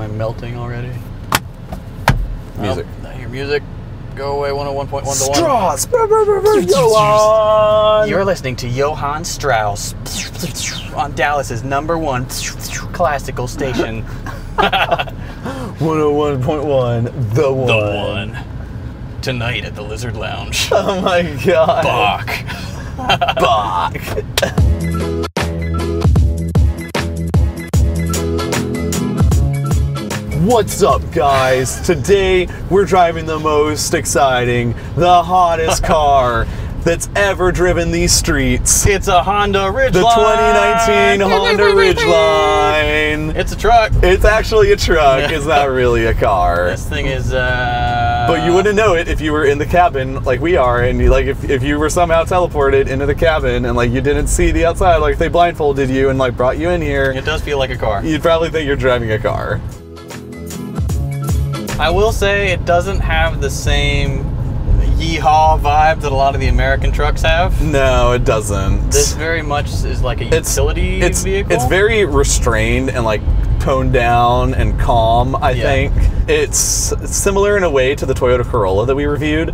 Am I melting already? Music. Oh, I hear music. Go away 101.1 to 1. Strauss! Johann! You're listening to Johann Strauss on Dallas's #1 classical station. 101.1, the one. The one. Tonight at the Lizard Lounge. Oh my god. Bach. Bach. What's up, guys? Today we're driving the most exciting, the hottest car that's ever driven these streets. It's a Honda Ridgeline. The 2019 Honda Ridgeline. It's a truck. It's actually a truck. It's not really a car. This thing is. But you wouldn't know it if you were in the cabin like we are, and you, like if you were somehow teleported into the cabin and like you didn't see the outside, like they blindfolded you and like brought you in here. It does feel like a car. You'd probably think you're driving a car. I will say it doesn't have the same yeehaw vibe that a lot of the American trucks have. No, it doesn't. This very much is like a utility vehicle. It's very restrained and like toned down and calm, I think. It's similar in a way to the Toyota Corolla that we reviewed,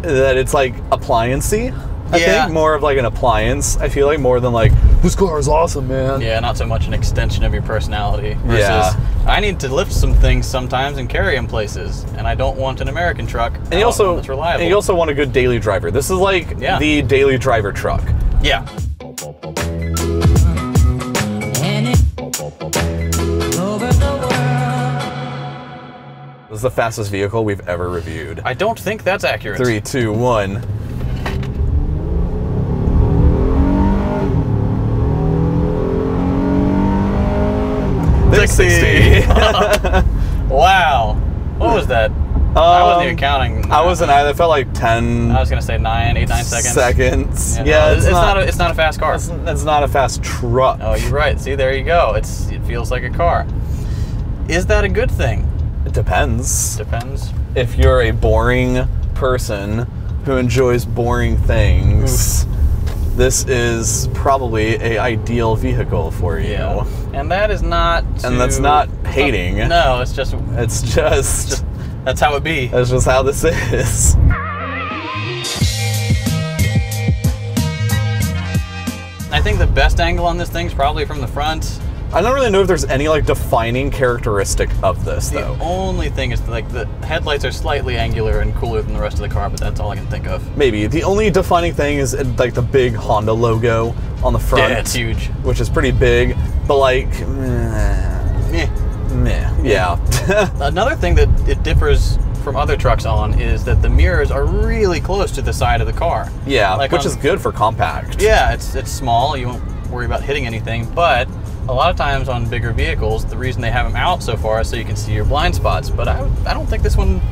that it's like appliancey. I think more of like an appliance. I feel like more than like, this car is awesome, man. Yeah, not so much an extension of your personality. Versus, I need to lift some things sometimes and carry them places, and I don't want an American truck. And you also, that's reliable. And you also want a good daily driver. This is like the daily driver truck. Yeah. This is the fastest vehicle we've ever reviewed. I don't think that's accurate. 3, 2, 1. Wow. What was that? I wasn't even counting. I wasn't either. It felt like 10. I was going to say 8, 9 seconds. Seconds. Yeah, no, it's not a fast car. It's not a fast truck. Oh, you're right. See, there you go. It feels like a car. Is that a good thing? It depends. Depends. If you're a boring person who enjoys boring things, this is probably an ideal vehicle for you. Yeah. And that is not too, and that's not hating. No, it's just that's how it be. That's just how this is. I think the best angle on this thing's probably from the front. I don't really know if there's any like defining characteristic of this though. The only thing is like the headlights are slightly angular and cooler than the rest of the car, but that's all I can think of. Maybe. The only defining thing is like the big Honda logo on the front. Yeah, it's huge. Which is pretty big, but like, meh. Yeah. Another thing that it differs from other trucks on is that the mirrors are really close to the side of the car. Yeah, like which is good for compact. Yeah, it's small. You won't worry about hitting anything, but a lot of times on bigger vehicles, the reason they have them out so far is so you can see your blind spots, but I don't think this one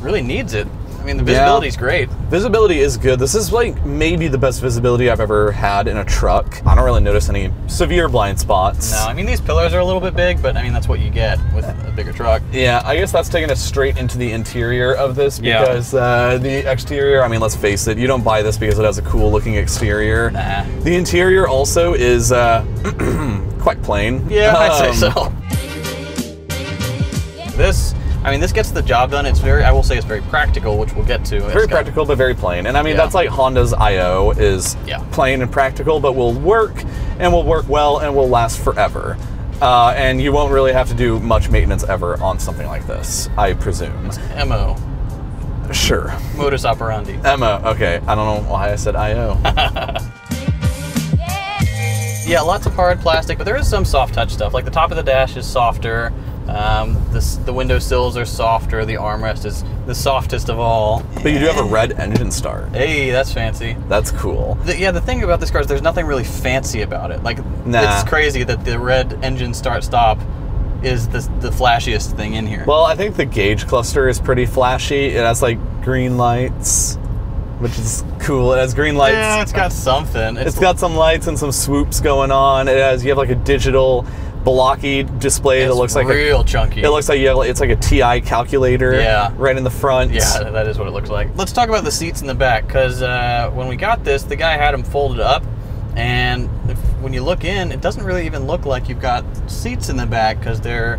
really needs it. I mean, the visibility is great. Visibility is good. This is like maybe the best visibility I've ever had in a truck. I don't really notice any severe blind spots. No, I mean, these pillars are a little bit big, but I mean, that's what you get with a bigger truck. Yeah, I guess that's taking us straight into the interior of this because the exterior, I mean, let's face it, you don't buy this because it has a cool looking exterior. Nah. The interior also is quite plain. Yeah, I'd say so. This, I mean, this gets the job done. It's very, I will say it's very practical, which we'll get to. Very practical, but very plain. And I mean, that's like Honda's I.O. is plain and practical, but will work and will work well and will last forever. And you won't really have to do much maintenance ever on something like this, I presume. It's M.O. Sure. Modus operandi. M.O. Okay. I don't know why I said I.O. Yeah, lots of hard plastic, but there is some soft touch stuff. Like the top of the dash is softer, the window sills are softer, the armrest is the softest of all. But you do have a red engine start. Hey, that's fancy. That's cool. The thing about this car is there's nothing really fancy about it. Like, it's crazy that the red engine start stop is the flashiest thing in here. Well, I think the gauge cluster is pretty flashy. It has like green lights, which is cool. It has green lights. Yeah, it's got something. It's got some lights and some swoops going on. It has, you have like a digital blocky display that looks like real chunky. It looks like you have, it's like a TI calculator right in the front. Yeah, that is what it looks like. Let's talk about the seats in the back, because when we got this, the guy had them folded up, and when you look in, it doesn't really even look like you've got seats in the back because they're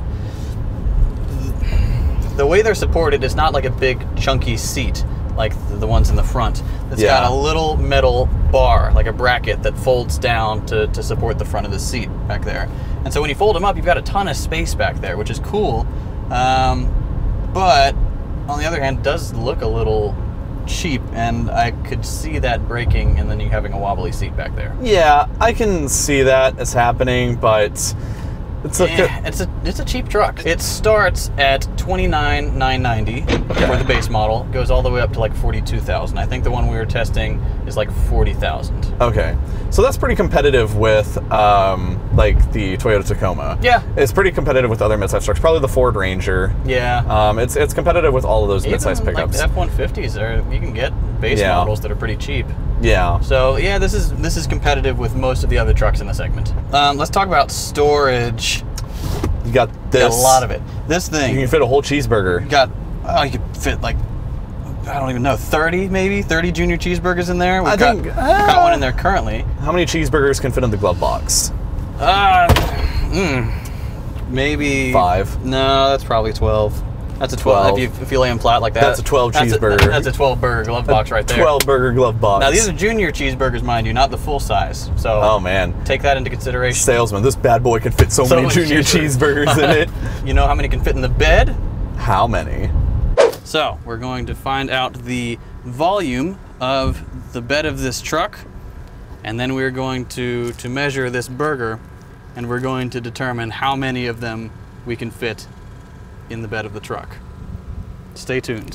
the way they're supported is not like a big chunky seat like the ones in the front. It's got a little metal bar, like a bracket that folds down to support the front of the seat back there. And so when you fold them up, you've got a ton of space back there, which is cool. But on the other hand, it does look a little cheap, and I could see that breaking and then you having a wobbly seat back there. Yeah, I can see that as happening, but it's a, it's a cheap truck. It starts at $29,990 for the base model, goes all the way up to like $42,000. I think the one we were testing is like $40,000. Okay, so that's pretty competitive with like the Toyota Tacoma. Yeah, it's pretty competitive with other midsize trucks. Probably the Ford Ranger. Yeah, it's competitive with all of those midsize pickups. Like the F-150s, are you can get base models that are pretty cheap. Yeah. So yeah, this is competitive with most of the other trucks in the segment. Let's talk about storage. You got this. Got a lot of it. This thing. You can fit a whole cheeseburger. You got, oh, you could fit like, I don't even know, 30 maybe? 30 junior cheeseburgers in there? We've got one in there currently. How many cheeseburgers can fit in the glove box? Maybe 5. No, that's probably 12. That's a 12. If you lay them flat like that. That's a 12 cheeseburger. That's a 12 burger glove box right there. 12 burger glove box. Now these are junior cheeseburgers, mind you, not the full size. So oh man, take that into consideration. Salesman, this bad boy could fit so many junior cheeseburgers in it. You know how many can fit in the bed? How many? So we're going to find out the volume of the bed of this truck, and then we're going to measure this burger, and we're going to determine how many of them we can fit in the bed of the truck. Stay tuned.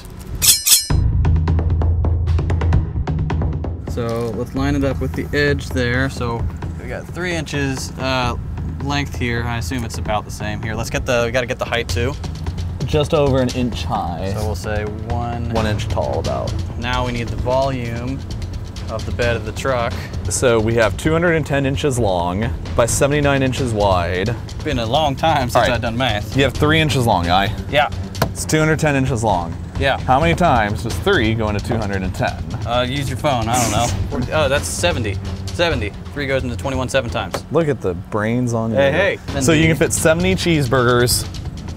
So let's line it up with the edge there. So we got 3 inches length here. I assume it's about the same here. Let's get the, we gotta get the height too. Just over an inch high. So we'll say one inch tall about. Now we need the volume of the bed of the truck. So we have 210 inches long by 79 inches wide. It's been a long time since I've done math. You have 3 inches long, Guy. Yeah. It's 210 inches long. Yeah. How many times does 3 go into 210? Use your phone, I don't know. Oh, that's 70. 70. 3 goes into 21 7 times. Look at the brains on you. Hey, hey. So you can fit 70 cheeseburgers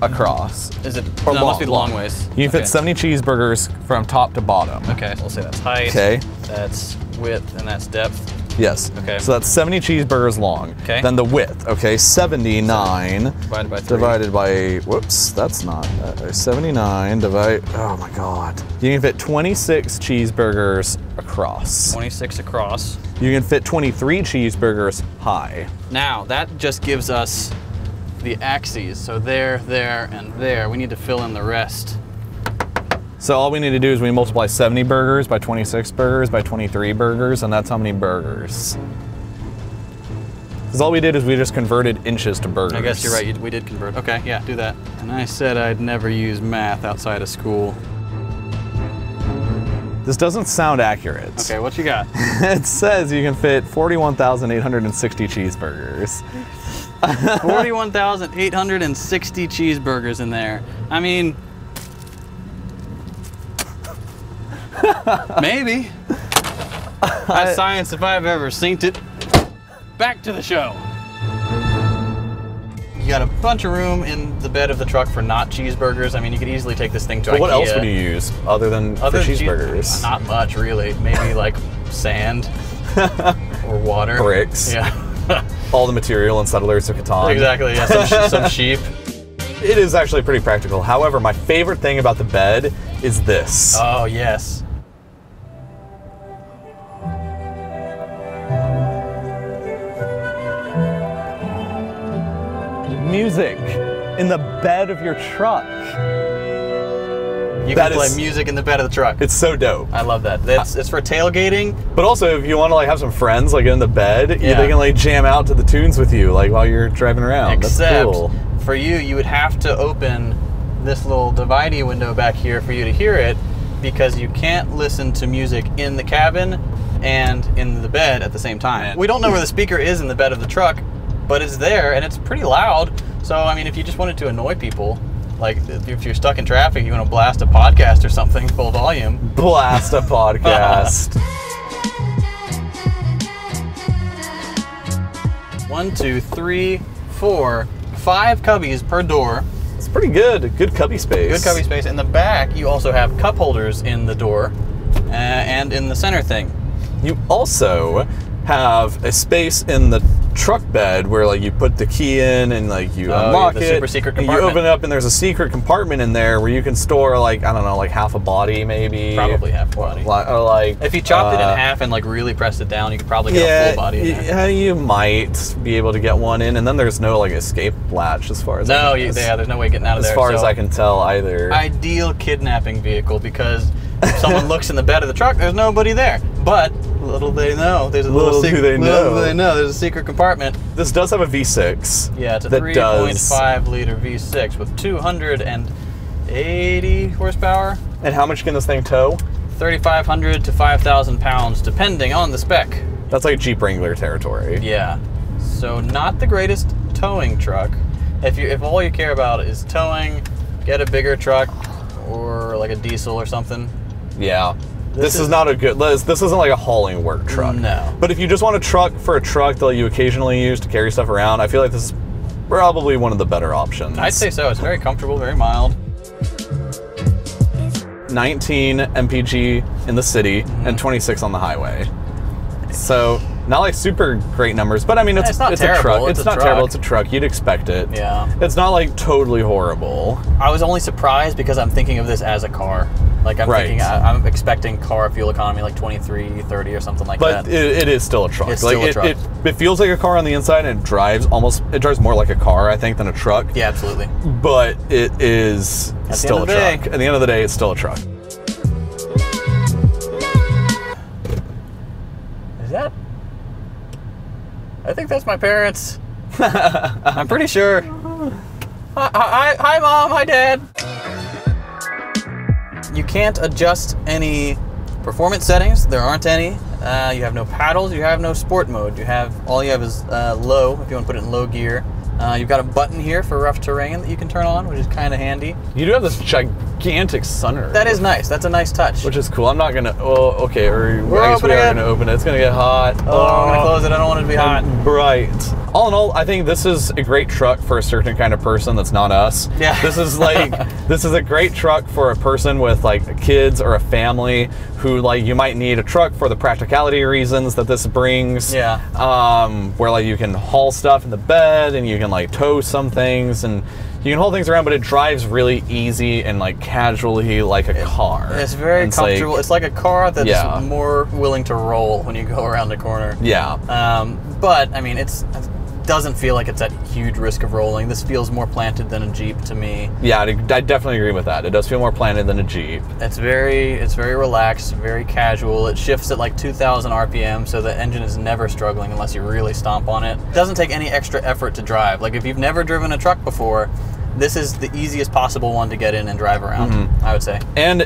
across. Is it? Or no, it must be long ways. You can fit 70 cheeseburgers from top to bottom. Okay, we'll say that's height. Okay. That's width and that's depth. Yes. Okay. So that's 70 cheeseburgers long. Okay. Then the width. Okay, 79 divided by 3. Divided by, whoops, that's not 79 divided. Oh my God. You can fit 26 cheeseburgers across. 26 across. You can fit 23 cheeseburgers high. Now that just gives us the axes. So there, there, and there. We need to fill in the rest. So all we need to do is we multiply 70 burgers by 26 burgers by 23 burgers, and that's how many burgers. Because all we did is we just converted inches to burgers. I guess you're right, we did convert. Okay, yeah, do that. And I said I'd never use math outside of school. This doesn't sound accurate. Okay, what you got? It says you can fit 41,860 cheeseburgers. 41,860 cheeseburgers in there. I mean, maybe. That's science if I've ever seen it. Back to the show. You got a bunch of room in the bed of the truck for not cheeseburgers. I mean, you could easily take this thing to IKEA. What else would you use other than cheeseburgers? Not much, really. Maybe like sand or water. Bricks. Yeah. All the material and Settlers of Catan. Exactly, yeah, some sheep. It is actually pretty practical. However, my favorite thing about the bed is this. Oh, yes. Music in the bed of your truck. You can play music in the bed of the truck. It's so dope. I love that. It's for tailgating. But also, if you want to like have some friends like in the bed, they can like jam out to the tunes with you like while you're driving around. Except that's cool. For you, you would have to open this little dividey window back here for you to hear it, because you can't listen to music in the cabin and in the bed at the same time. We don't know where the speaker is in the bed of the truck, but it's there and it's pretty loud. So I mean, if you just wanted to annoy people, like if you're stuck in traffic, you want to blast a podcast or something, full volume. Blast a podcast. 1, 2, 3, 4, 5 cubbies per door. It's pretty good. Good cubby space. Good cubby space. In the back, you also have cup holders in the door and in the center thing. You also have a space in the truck bed where like you put the key in and like you unlock it. Super secret compartment. You open it up and there's a secret compartment in there where you can store like, I don't know, like half a body maybe. Probably half a body. Or like if you chopped it in half and like really pressed it down, you could probably get a full body in there. Yeah, you might be able to get one in, and then there's no like escape latch as far as there's no way getting out of there. As far as I can tell either. Ideal kidnapping vehicle, because if someone looks in the bed of the truck, there's nobody there. But little they know, there's a little secret. There's a secret compartment. This does have a V6. Yeah, it's a 3.5 liter V6 with 280 horsepower. And how much can this thing tow? 3,500 to 5,000 pounds, depending on the spec. That's like Jeep Wrangler territory. Yeah. So not the greatest towing truck. If all you care about is towing, get a bigger truck or like a diesel or something. Yeah. This is not a good, this isn't like a hauling work truck. No. But if you just want a truck for a truck that you occasionally use to carry stuff around, I feel like this is probably one of the better options. I'd say so. It's very comfortable, very mild. 19 mpg in the city and 26 on the highway. So not like super great numbers, but I mean, it's a truck. It's not terrible. It's a truck. You'd expect it. Yeah. It's not like totally horrible. I was only surprised because I'm thinking of this as a car. Like I'm thinking, I'm expecting car fuel economy like 23, 30 or something like that. But it is still a truck. It's still a truck. It feels like a car on the inside, and it drives more like a car, I think, than a truck. Yeah, absolutely. But it is still a truck. At the end of the day, it's still a truck. Is that? I think that's my parents. I'm pretty sure. Hi, Mom. Hi, Dad. You can't adjust any performance settings. There aren't any. You have no paddles. You have no sport mode. All you have is low, if you want to put it in low gear. You've got a button here for rough terrain that you can turn on, which is kind of handy. You do have this gigantic sunroof. That is nice. That's a nice touch. Which is cool. I'm not gonna. Oh, okay. I guess we are gonna open it. It's gonna get hot. Oh, I'm gonna close it. I don't want it to be hot. Bright. All in all, I think this is a great truck for a certain kind of person that's not us. Yeah. This is like this is a great truck for a person with like kids or a family who like you might need a truck for the practicality reasons that this brings. Yeah. Where like you can haul stuff in the bed and you can like tow some things and you can haul things around, but it drives really easy and like casually like a car. It's very comfortable. Like, it's like a car that's more willing to roll when you go around the corner. Yeah. But I mean, it doesn't feel like it's at huge risk of rolling. This feels more planted than a Jeep to me. Yeah, I definitely agree with that. It does feel more planted than a Jeep. It's very relaxed, very casual. It shifts at like 2,000 RPM, so the engine is never struggling unless you really stomp on it. It doesn't take any extra effort to drive. Like if you've never driven a truck before, this is the easiest possible one to get in and drive around, I would say. And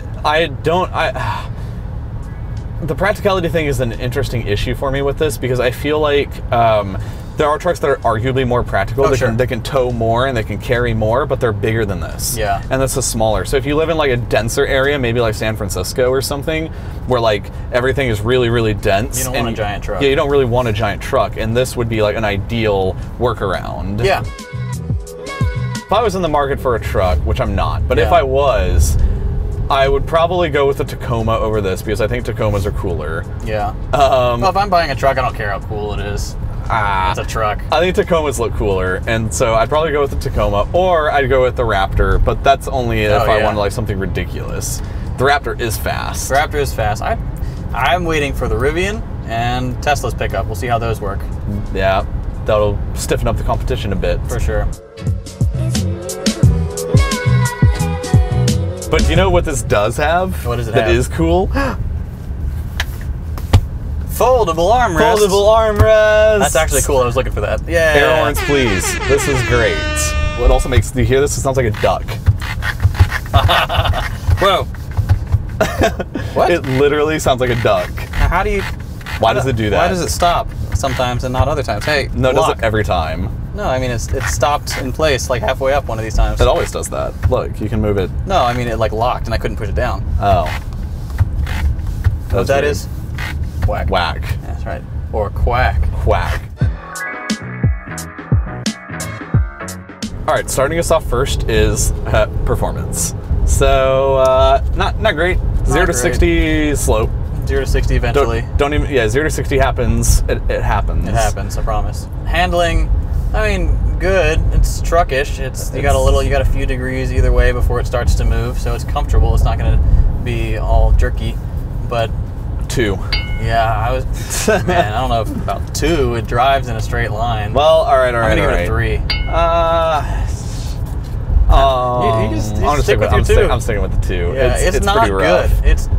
the practicality thing is an interesting issue for me with this, because I feel like there are trucks that are arguably more practical. They can tow more and they can carry more, but they're bigger than this. Yeah. And this is smaller. So if you live in like a denser area, maybe like San Francisco or something, where like everything is really, really dense. You don't want a giant truck. Yeah, you don't really want a giant truck. And this would be like an ideal workaround. Yeah. If I was in the market for a truck, which I'm not, but if I was, I would probably go with the Tacoma over this, because I think Tacomas are cooler. Yeah. Well, if I'm buying a truck, I don't care how cool it is. It's a truck. I think Tacomas look cooler, and so I'd probably go with the Tacoma, or I'd go with the Raptor, but that's only if I wanted like something ridiculous. The Raptor is fast. The Raptor is fast. I'm waiting for the Rivian and Tesla's pickup. We'll see how those work. Yeah, that'll stiffen up the competition a bit. For sure. But do you know what this does have? What does it have? That is cool. Foldable armrest. Foldable armrest. That's actually cool. I was looking for that. Yeah. Air horns, please. This is great. Well, it also makes, do you hear this? It sounds like a duck. Whoa. What? It literally sounds like a duck. Now, how do you? Why does it do that? Why does it stop sometimes and not other times? Hey. No, it does it every time. No, I mean it stopped in place like halfway up one of these times. It always does that. Look, you can move it. No, I mean it like locked and I couldn't push it down. Oh. What that is. Whack. Whack. That's right. Or quack. Quack. All right, starting us off first is performance. So not great. Zero to 60 slope. 0 to 60 eventually. Don't even, yeah, 0 to 60 happens. It happens. It happens. I promise. Handling, I mean, good. It's truckish. You got a few degrees either way before it starts to move, so it's comfortable. It's not going to be all jerky, but Yeah, man, I don't know if about two. It drives in a straight line. Well, all right. I'm gonna give it a 3. You stick with your 2. I'm sticking with the 2. Yeah, it's not pretty rough. Good. It's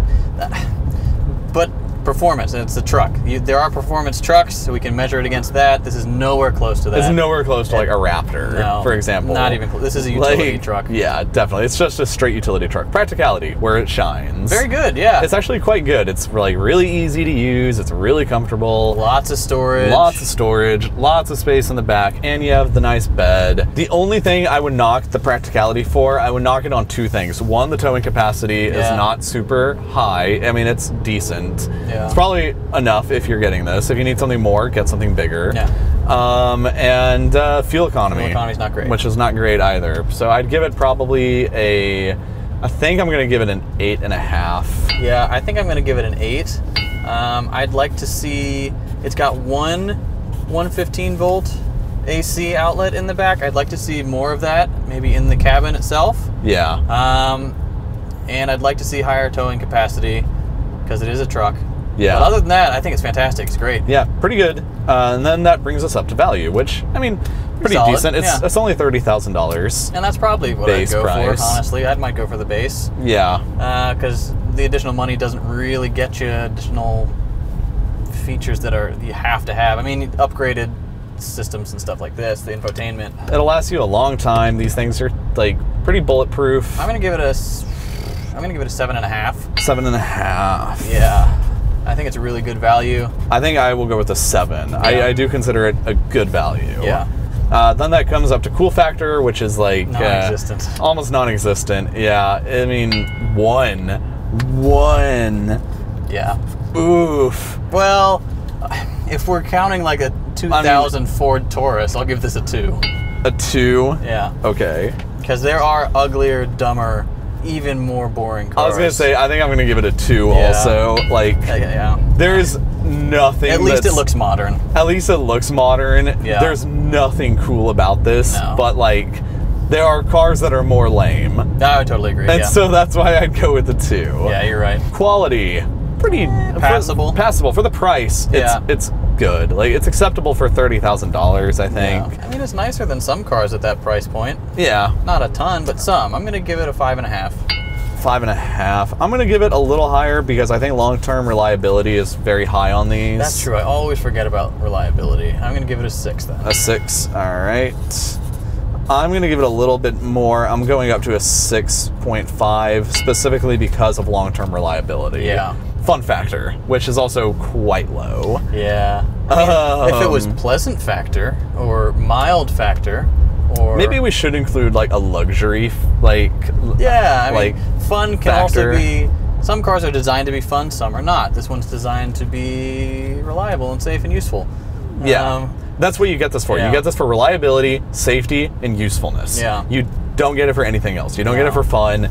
but performance, and it's the truck. There are performance trucks, so we can measure it against that. This is nowhere close to that. It's nowhere close to like a Raptor, no, for example. Not even close. This is a utility truck. Yeah, definitely. It's just a straight utility truck. Practicality, where it shines. Very good, yeah. It's actually quite good. It's like really easy to use. It's really comfortable. Lots of storage. Lots of storage. Lots of space in the back. And you have the nice bed. The only thing I would knock the practicality for, I would knock it on 2 things. One, the towing capacity is not super high. I mean, it's decent. Yeah. It's probably enough if you're getting this. If you need something more, get something bigger. Yeah. And fuel economy. Fuel economy's not great. Which is not great either. So I'd give it probably a, I think I'm going to give it an 8.5. Yeah, I think I'm going to give it an 8. I'd like to see, it's got 115 volt AC outlet in the back. I'd like to see more of that, maybe in the cabin itself. Yeah. And I'd like to see higher towing capacity because it is a truck. Yeah. But other than that, I think it's fantastic. It's great. Yeah, pretty good. And then that brings us up to value, which, I mean, pretty decent. It's only $30,000. And that's probably what I'd go for, honestly. I might go for the base. Yeah. Because the additional money doesn't really get you additional features that are you have to have. I mean, upgraded systems and stuff like this, the infotainment. It'll last you a long time. These things are, like, pretty bulletproof. I'm gonna give it a 7.5. 7.5. Yeah. I think it's a really good value. I think I will go with a 7. Yeah. I do consider it a good value. Yeah. Then that comes up to cool factor, which is like non-existent. Almost non-existent. Yeah. I mean, 1. Yeah. Oof. Well, if we're counting like a 2000 Ford Taurus, I'll give this a 2. A 2? Yeah. Okay. Because there are uglier, dumber, even more boring cars. I was going to say, I think I'm going to give it a 2 also. Like, there's nothing. At least it looks modern. At least it looks modern. Yeah. There's nothing cool about this, but like, there are cars that are more lame. I would totally agree. And so that's why I'd go with the 2. Yeah, you're right. Quality, pretty passable. Passable for the price. It's good. Like, it's acceptable for $30,000, I think. Yeah. I mean, it's nicer than some cars at that price point. Yeah. Not a ton, but some. I'm going to give it a 5.5. 5.5. I'm going to give it a little higher because I think long-term reliability is very high on these. That's true. I always forget about reliability. I'm going to give it a 6 then. A 6. All right. I'm going to give it a little bit more. I'm going up to a 6.5 specifically because of long-term reliability. Yeah. Fun factor, which is also quite low. Yeah. I mean, if it was pleasant factor or mild factor, or maybe we should include like a luxury, like I mean, fun can also be. Some cars are designed to be fun, some are not. This one's designed to be reliable and safe and useful. Yeah, that's what you get this for. Yeah. You get this for reliability, safety, and usefulness. Yeah. You don't get it for anything else. You don't get it for fun.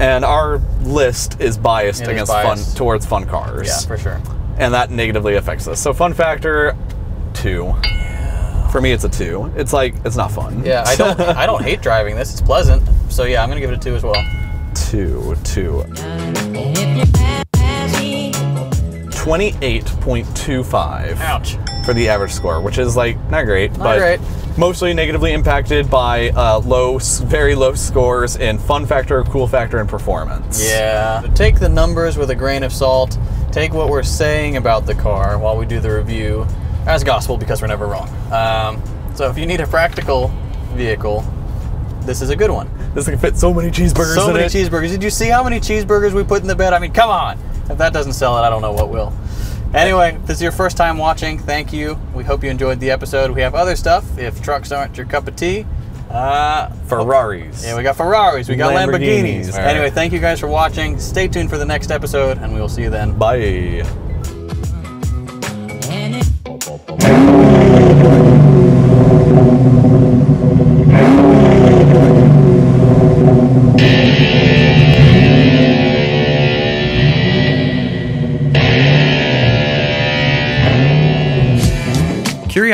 And our list is biased towards fun cars. Yeah, for sure. And that negatively affects us. So fun factor, 2. Yeah. For me, it's a 2. It's like, it's not fun. Yeah, I don't hate driving this. It's pleasant. So yeah, I'm gonna give it a 2 as well. 2. 28.25. Ouch. For the average score, which is like not great, mostly negatively impacted by very low scores in fun factor, cool factor, and performance. Yeah. Take the numbers with a grain of salt. Take what we're saying about the car while we do the review as gospel, because we're never wrong. So if you need a practical vehicle, this is a good one. This can fit so many cheeseburgers in it. So many cheeseburgers. Did you see how many cheeseburgers we put in the bed? I mean, come on. If that doesn't sell it, I don't know what will. Anyway, if this is your first time watching, thank you. We hope you enjoyed the episode. We have other stuff. If trucks aren't your cup of tea, Ferraris. Yeah, we got Ferraris. We got Lamborghinis. Right. Anyway, thank you guys for watching. Stay tuned for the next episode, and we will see you then. Bye.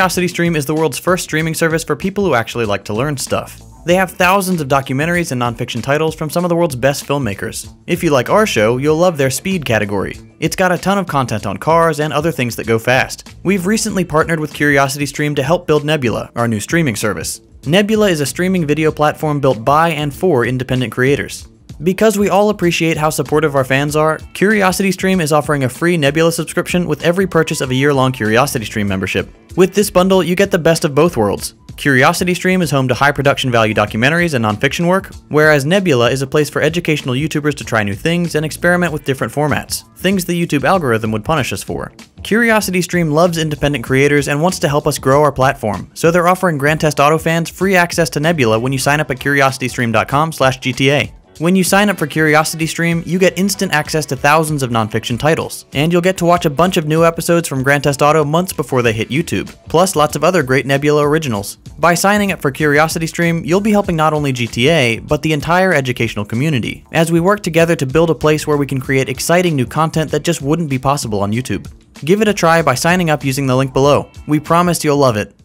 CuriosityStream is the world's first streaming service for people who actually like to learn stuff. They have thousands of documentaries and nonfiction titles from some of the world's best filmmakers. If you like our show, you'll love their speed category. It's got a ton of content on cars and other things that go fast. We've recently partnered with CuriosityStream to help build Nebula, our new streaming service. Nebula is a streaming video platform built by and for independent creators. Because we all appreciate how supportive our fans are, CuriosityStream is offering a free Nebula subscription with every purchase of a year-long CuriosityStream membership. With this bundle, you get the best of both worlds. CuriosityStream is home to high production value documentaries and nonfiction work, whereas Nebula is a place for educational YouTubers to try new things and experiment with different formats, things the YouTube algorithm would punish us for. CuriosityStream loves independent creators and wants to help us grow our platform, so they're offering Grand Test Auto fans free access to Nebula when you sign up at curiositystream.com/GTA. When you sign up for CuriosityStream, you get instant access to thousands of nonfiction titles, and you'll get to watch a bunch of new episodes from Grand Theft Auto months before they hit YouTube, plus lots of other great Nebula originals. By signing up for CuriosityStream, you'll be helping not only GTA, but the entire educational community, as we work together to build a place where we can create exciting new content that just wouldn't be possible on YouTube. Give it a try by signing up using the link below. We promise you'll love it.